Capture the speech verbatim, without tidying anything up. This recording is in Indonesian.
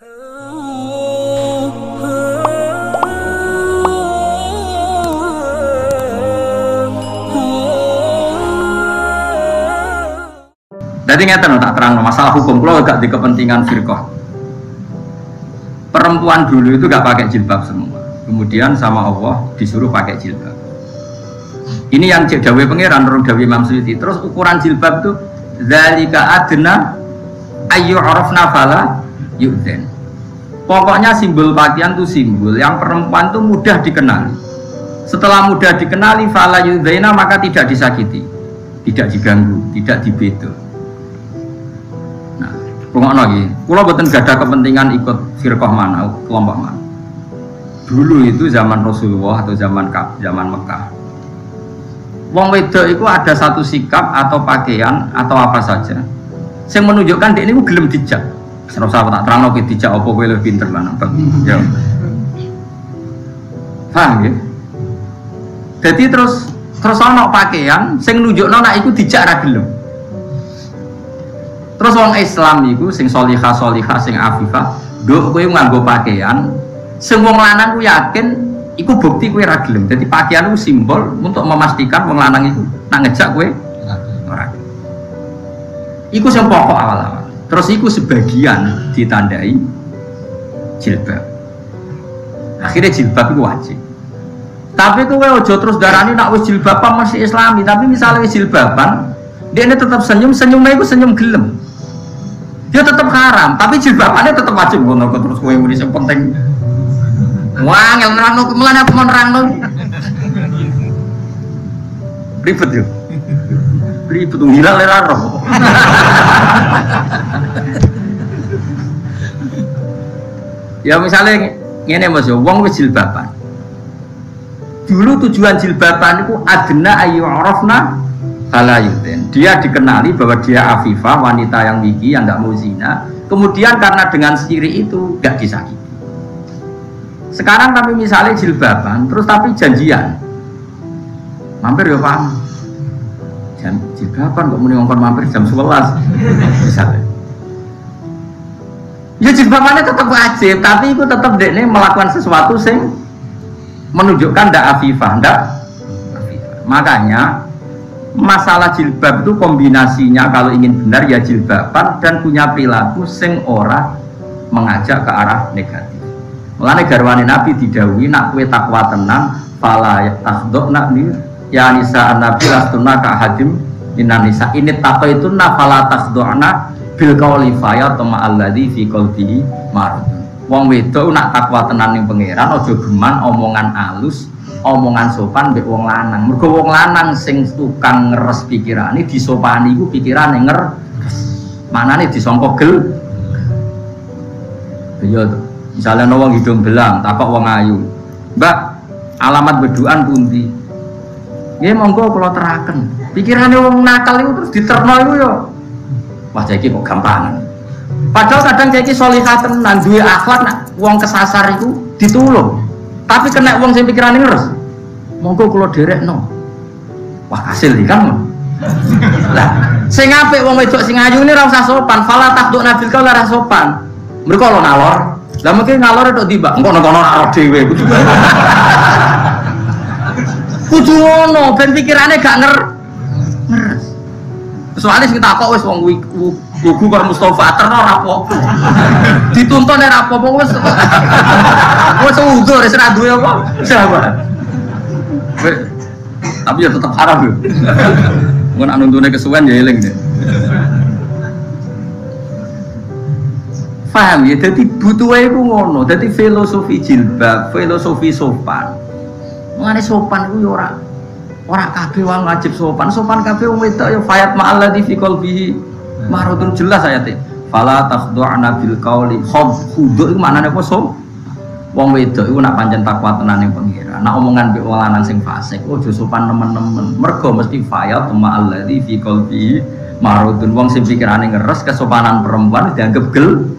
Jadi ngeten tak terang, masalah hukum kalau agak di kepentingan firqah. Perempuan dulu itu gak pakai jilbab semua, kemudian sama Allah disuruh pakai jilbab. Ini yang dawe pangeran Rung Dawi Imam Suyuti. Terus ukuran jilbab itu zalika adna ayyu'rafna fala yu'dzen. Pokoknya simbol pakaian itu simbol yang perempuan itu mudah dikenali. Setelah mudah dikenali fala yu'dzaina, maka tidak disakiti, tidak diganggu, tidak dibedo. Rungok lagi, kalau betul gak ada kepentingan ikut firqah mana, kelompok mana. Dulu itu zaman Rasulullah atau zaman zaman Mekah. Wong wedok itu ada satu sikap atau pakaian atau apa saja, yang menunjukkan dia ini gelem dijak. Serasa apa tak terang lagi dijak opo kowe lebih pinter lah nampak. Ya. Paham ya? Jadi terus terus ono pakaian, yang nunjukno nek iku dijak ra gelem. Terus orang Islam itu, sing solihah solihah, sing afifah, doh kue nganggo pakaian, semua lanang ku yakin, iku bukti kue ragilem. Jadi pakaian itu simbol untuk memastikan orang lanang itu nak ngejak kue ragilem. Iku yang pokok awal-awal. Terus iku sebagian ditandai jilbab. Akhirnya jilbab itu wajib. Tapi kue ojo terus darani nak wes jilbaban masih Islami. Tapi misalnya jilbaban, dia ini tetap senyum, senyumnya itu senyum gelem. Dia tetap haram, tapi jilbabannya tetap wajib. Ngono terus kowe muni sing penting. Wah, ngelerangno kemulane apa menerangno. Ribet yo. Ribet ngira lerang roh. Ya misalnya ngene Mas, wong wis jilbaban. Dulu tujuan jilbaban itu adna ayu arafna fala yu'dzain. Dia dikenali bahwa dia afifah, wanita yang wiki, yang tidak mau zina. Kemudian karena dengan ciri itu tidak disakiti. Sekarang tapi misalnya jilbaban, terus tapi janjian. Mampir ya Pak. Jam jilbaban kok muni ngongkon mampir jam sebelas. Misalnya. Ya jilbabannya tetap wajib, tapi itu tetap dekne melakukan sesuatu sing menunjukkan ndak afifah, ndak afifah. Makanya masalah jilbab itu kombinasinya kalau ingin benar ya jilbaban dan punya perilaku sing ora mengajak ke arah negatif. Mulane garwane Nabi didhawuhi nak kowe takwa tenang fala tahdhna ni ya nisa annabi lastuna ka hadim minan nisa ini takwa itu nafala tahdhna bil qauli fa ya tama alladzi fi qalbi marad. Wong wedok nak takwa tenan ning pangeran aja geman omongan alus, omongan sopan mbek wong lanang. Mergo wong lanang sing tukang ngeres pikirane disopani iku pikirane ngeres. Manane disangka gel. Iya to. Misale ana wong hidung belang, takok wong ayu. Mbak, alamat beduan pundi? Nggih monggo kula teraken. Pikirane wong nakal iku terus diterno iku ya. Wah, saiki kok gampangan. Padahal kadang saiki salihah tenan duwe akhlak nak wong kesasar iku ditulung. Tapi kena uang saya pikiran terus, monggo kalau derek no, wah hasil di kan? Lah, saya ngapain uang wedok sing ayu ini rasa sopan, falah takduk nabil kau lah rasa sopan, mereka lo ngalor, lah mungkin ngalor itu tiba, engkau nonton ngalor dewe, kuduono, ben pikirannya gak nger, ngeres, soalnya kita kok wes uang wiku, wiku kau Mustafa teror apa, dituntun dari apa pun wes. Wah, seudah reserat dua apa? Siapa? Tapi ya tetap haram loh. Mungkin anuntune kesuwen ya eling deh. Faham ya? Jadi butuh aku ngono. Jadi filosofi jilbab, filosofi sopan. Mengenai sopan aku ora ora kabeh wong wajib sopan. Sopan kabeh wong wedok ya fayat ma'allati fi qalbihi maradun jelas ayate. Fala takhdu'na bil qauli khudhu maknane apa so? Wong wedok iku nak pancen takwa tenan ning pangeran. Nak omongan mbek wong lanang sing fasik, ojo sopan temen-temen. Mergo mesti fayat ma allazi fi qalbi maradun. Wong sing pikirane ngeres kesopanan perempuan dianggap gel.